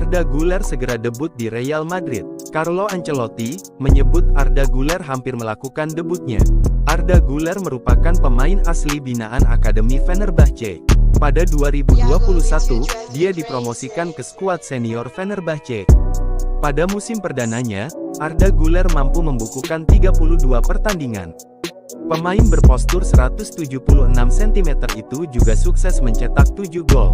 Arda Güler segera debut di Real Madrid. Carlo Ancelotti menyebut Arda Güler hampir melakukan debutnya. Arda Güler merupakan pemain asli binaan Akademi Fenerbahçe. Pada 2021, dia dipromosikan ke skuad senior Fenerbahçe. Pada musim perdananya, Arda Güler mampu membukukan 32 pertandingan. Pemain berpostur 176 cm itu juga sukses mencetak 7 gol.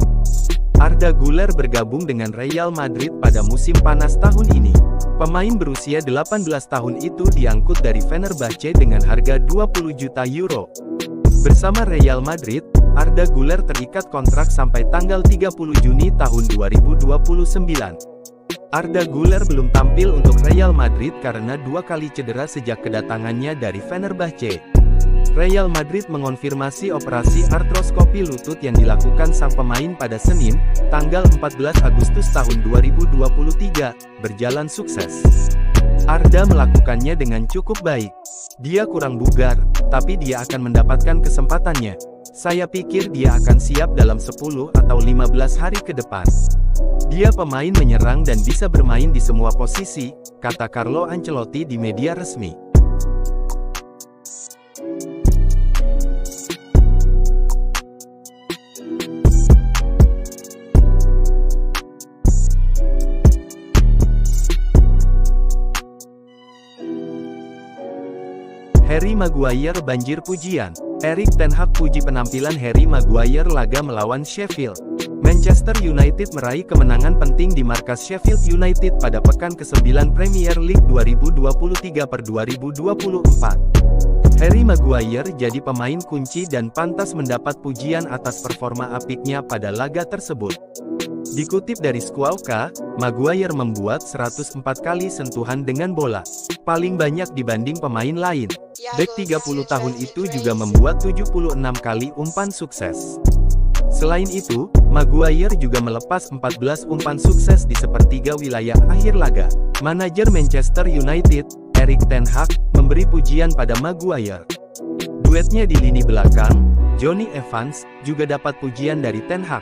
Arda Güler bergabung dengan Real Madrid pada musim panas tahun ini. Pemain berusia 18 tahun itu diangkut dari Fenerbahçe dengan harga 20 juta euro. Bersama Real Madrid, Arda Güler terikat kontrak sampai tanggal 30 Juni tahun 2029. Arda Güler belum tampil untuk Real Madrid karena 2 kali cedera sejak kedatangannya dari Fenerbahçe. Real Madrid mengonfirmasi operasi artroskopi lutut yang dilakukan sang pemain pada Senin, tanggal 14 Agustus tahun 2023, berjalan sukses. Arda melakukannya dengan cukup baik. Dia kurang bugar, tapi dia akan mendapatkan kesempatannya. Saya pikir dia akan siap dalam 10 atau 15 hari ke depan. Dia pemain menyerang dan bisa bermain di semua posisi, kata Carlo Ancelotti di media resmi. Harry Maguire banjir pujian. Erik ten Hag puji penampilan Harry Maguire laga melawan Sheffield. Manchester United meraih kemenangan penting di markas Sheffield United pada pekan ke-9 Premier League 2023-2024. Harry Maguire jadi pemain kunci dan pantas mendapat pujian atas performa apiknya pada laga tersebut. Dikutip dari Squawka, Maguire membuat 104 kali sentuhan dengan bola, paling banyak dibanding pemain lain. Bek 30 tahun itu juga membuat 76 kali umpan sukses. Selain itu, Maguire juga melepas 14 umpan sukses di sepertiga wilayah akhir laga. Manajer Manchester United, Erik ten Hag, memberi pujian pada Maguire. Duetnya di lini belakang, Johnny Evans, juga dapat pujian dari ten Hag.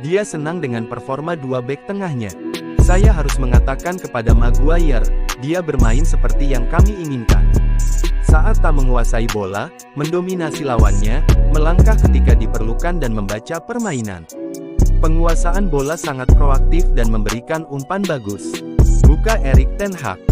Dia senang dengan performa 2 bek tengahnya. Saya harus mengatakan kepada Maguire, dia bermain seperti yang kami inginkan. Saat tak menguasai bola, mendominasi lawannya, melangkah ketika diperlukan dan membaca permainan. Penguasaan bola sangat proaktif dan memberikan umpan bagus. Buka Erik ten Hag.